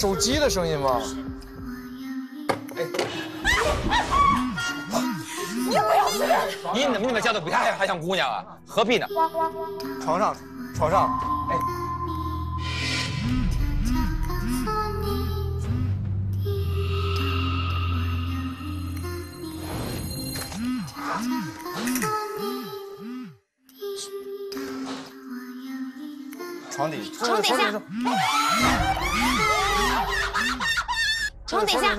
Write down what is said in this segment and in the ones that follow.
手机的声音吗？哎，你不要去！你怎么你们家都不还像姑娘啊？何必呢？床上，床上，哎。 床底下，床底下，床底下。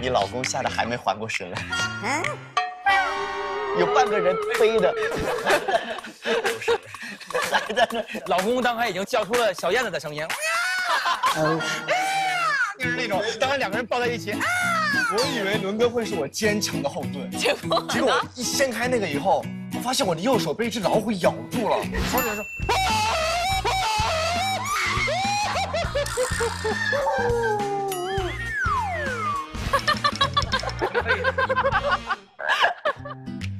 你老公吓得还没缓过神来，有半个人推的，还在那。老公刚才已经叫出了小燕子的声音。 就是那种，当然两个人抱在一起，啊、我以为伦哥会是我坚强的后盾，结果我一掀开那个以后，我发现我的右手被一只老虎咬住了。小姐说，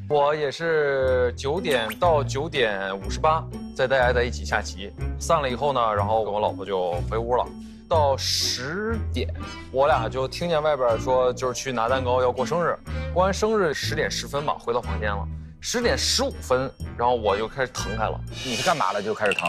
我也是9点到9点58在大家在一起下棋，散了以后呢，然后我老婆就回屋了。 到10点，我俩就听见外边说，就是去拿蛋糕要过生日。过完生日10点10分吧，回到房间了。10点15分，然后我就开始疼开了。你是干嘛了？就开始疼？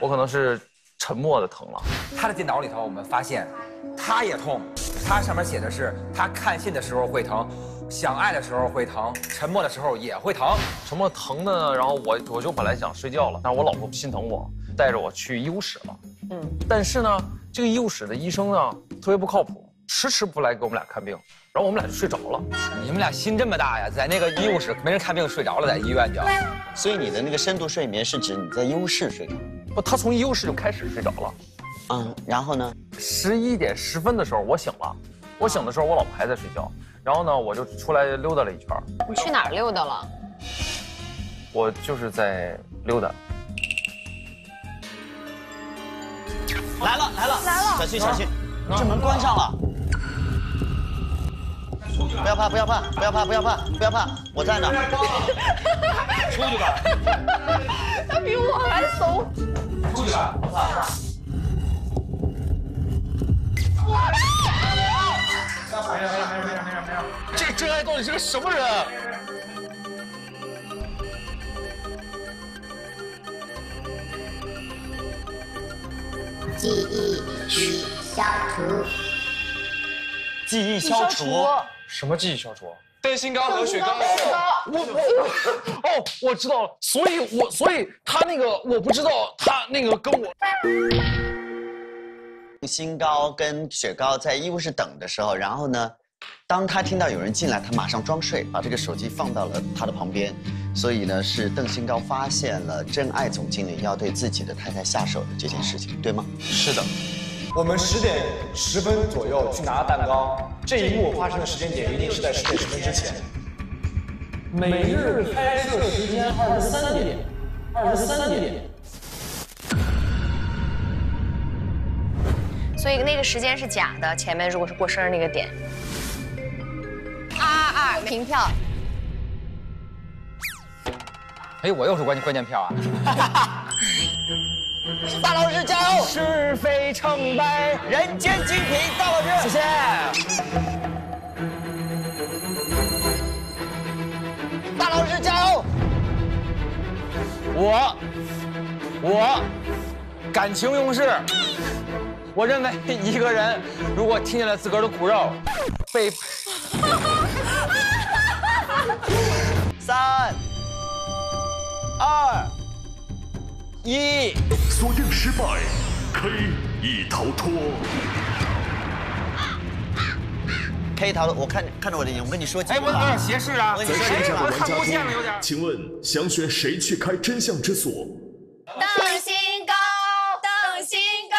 我可能是沉默的疼了。他的电脑里头，我们发现他也痛。他上面写的是，他看信的时候会疼，想爱的时候会疼，沉默的时候也会疼。沉默疼的呢，然后我就本来想睡觉了，但是我老婆心疼我，带着我去医务室了。嗯，但是呢。 这个医务室的医生呢，特别不靠谱，迟不来给我们俩看病，然后我们俩就睡着了。你们俩心这么大呀，在那个医务室没人看病睡着了，在医院就。所以你的那个深度睡眠是指你在医务室睡着？不，他从医务室就开始睡着了。嗯，然后呢？11点10分的时候我醒了，我醒的时候我老婆还在睡觉，然后呢我就出来溜达了一圈。你去哪儿溜达了？我就是在溜达。 来了来了来了！小心小心，这门关上了。不要怕不要怕不要怕不要怕不要怕，我在呢。出去吧。他比我还怂。出去吧，不怕。没事。这到底是个什么人？ 记忆需消除。记忆消除？什么记忆消除？担心高和雪糕。我知道了，所以他那个我不知道，他那个跟我。新高跟雪糕在医务室等的时候，然后呢，当他听到有人进来，他马上装睡，把这个手机放到了他的旁边。所以呢，是邓新高发现了真爱总经理要对自己的太太下手的这件事情，对吗？是的。我们10点10分左右去拿蛋糕，这一幕发生的时间点一定是在10点10分之前。每日拍摄时间23点。所以那个时间是假的，前面如果是过生日那个点。222凭票。 哎，我又是关键票啊！大老师加油！是非成败，人间精品，大老师，谢谢。大老师加油！我感情用事。我认为一个人如果听见了自个儿的苦肉，被3、2、1，锁定失败 ，K 已逃脱。K 逃脱，我看着我的眼，我跟你说几句话。哎，我斜视啊！我跟你说，我看不见了，有点。请问想选谁去开真相之锁？邓新高，邓新高。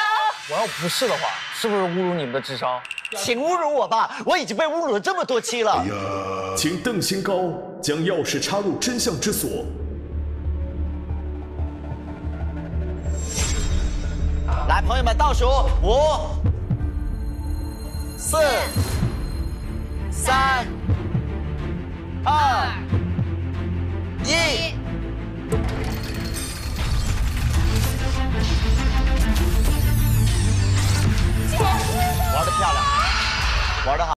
我要不是的话，是不是侮辱你们的智商？请侮辱我吧，我已经被侮辱了这么多期了。哎呀，请邓新高将钥匙插入真相之锁。 来，朋友们，倒数5、4、3。